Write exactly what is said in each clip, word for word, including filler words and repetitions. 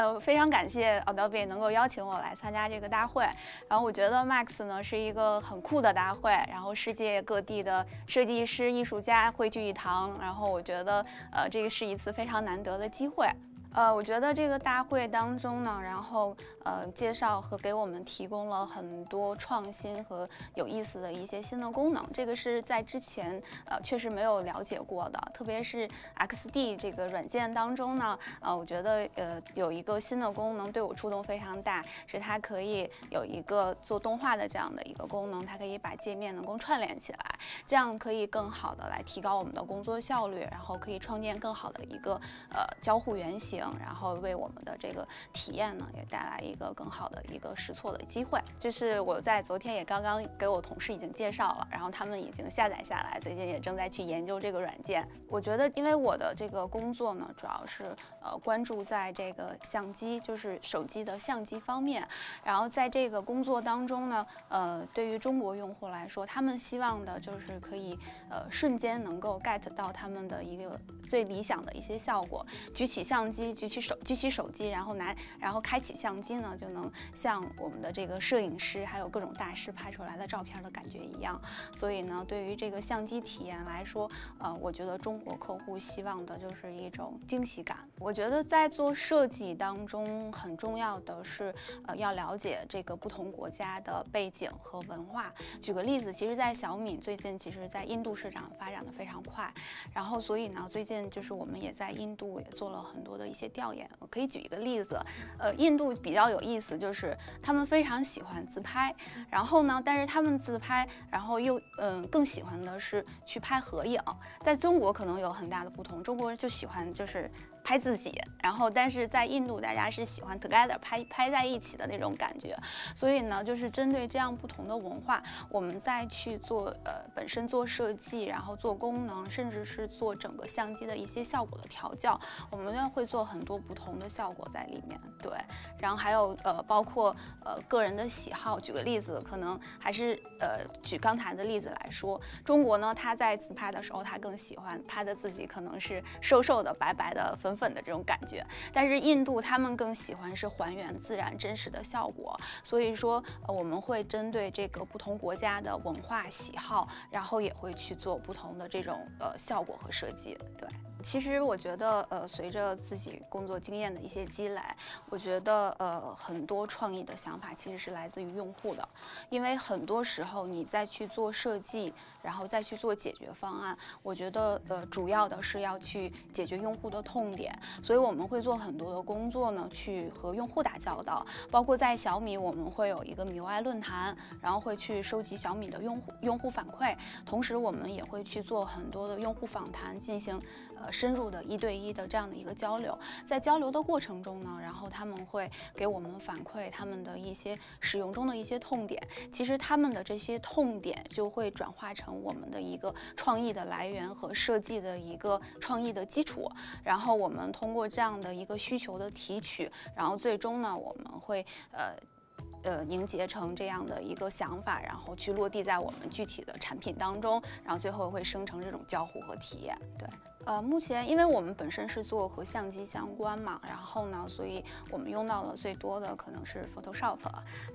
呃，非常感谢 Adobe 能够邀请我来参加这个大会。然后我觉得 Max 呢是一个很酷的大会，然后世界各地的设计师、艺术家汇聚一堂，然后我觉得呃这个是一次非常难得的机会。 呃，我觉得这个大会当中呢，然后呃，介绍和给我们提供了很多创新和有意思的一些新的功能，这个是在之前呃确实没有了解过的。特别是 X D 这个软件当中呢，呃，我觉得呃有一个新的功能对我触动非常大，是它可以有一个做动画的这样的一个功能，它可以把界面能够串联起来，这样可以更好的来提高我们的工作效率，然后可以创建更好的一个呃交互原型。 然后为我们的这个体验呢，也带来一个更好的一个试错的机会。就是我在昨天也刚刚给我同事已经介绍了，然后他们已经下载下来，最近也正在去研究这个软件。我觉得，因为我的这个工作呢，主要是呃关注在这个相机，就是手机的相机方面。然后在这个工作当中呢，呃，对于中国用户来说，他们希望的就是可以呃瞬间能够 get 到他们的一个最理想的一些效果，举起相机。 举起手，举起手机，然后拿，然后开启相机呢，就能像我们的这个摄影师，还有各种大师拍出来的照片的感觉一样。所以呢，对于这个相机体验来说，呃，我觉得中国客户希望的就是一种惊喜感。我觉得在做设计当中，很重要的是，呃，要了解这个不同国家的背景和文化。举个例子，其实，在小米最近，其实在印度市场发展的非常快，然后所以呢，最近就是我们也在印度也做了很多的一些。 些调研，我可以举一个例子，呃，印度比较有意思，就是他们非常喜欢自拍，然后呢，但是他们自拍，然后又嗯、呃、更喜欢的是去拍合影，在中国可能有很大的不同，中国人就喜欢就是。 拍自己，然后但是在印度，大家是喜欢 together 拍拍在一起的那种感觉，所以呢，就是针对这样不同的文化，我们再去做呃本身做设计，然后做功能，甚至是做整个相机的一些效果的调教，我们要会做很多不同的效果在里面。对，然后还有呃包括呃个人的喜好，举个例子，可能还是呃举刚才的例子来说，中国呢，他在自拍的时候，他更喜欢拍的自己可能是瘦瘦的、白白的、粉。 粉粉的这种感觉，但是印度他们更喜欢是还原自然真实的效果，所以说、呃、我们会针对这个不同国家的文化喜好，然后也会去做不同的这种呃效果和设计。对，其实我觉得呃随着自己工作经验的一些积累，我觉得呃很多创意的想法其实是来自于用户的，因为很多时候你再去做设计，然后再去做解决方案，我觉得呃主要的是要去解决用户的痛点。 所以我们会做很多的工作呢，去和用户打交道，包括在小米，我们会有一个米 U I 论坛，然后会去收集小米的用户用户反馈，同时我们也会去做很多的用户访谈，进行呃深入的一对一的这样的一个交流。在交流的过程中呢，然后他们会给我们反馈他们的一些使用中的一些痛点，其实他们的这些痛点就会转化成我们的一个创意的来源和设计的一个创意的基础，然后我。 我们通过这样的一个需求的提取，然后最终呢，我们会呃呃凝结成这样的一个想法，然后去落地在我们具体的产品当中，然后最后会生成这种交互和体验。对，呃，目前因为我们本身是做和相机相关嘛，然后呢，所以我们用到了最多的可能是 Photoshop，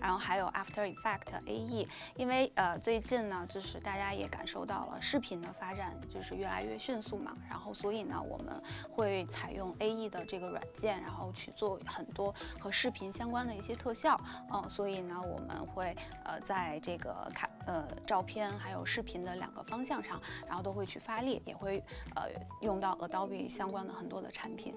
然后还有 After Effects A E， 因为呃最近呢，就是大家也感受到了视频的发展就是越来越迅速嘛，然后所以呢，我们。 会采用 A E 的这个软件，然后去做很多和视频相关的一些特效，嗯，所以呢，我们会呃在这个卡呃照片还有视频的两个方向上，然后都会去发力，也会呃用到 Adobe 相关的很多的产品。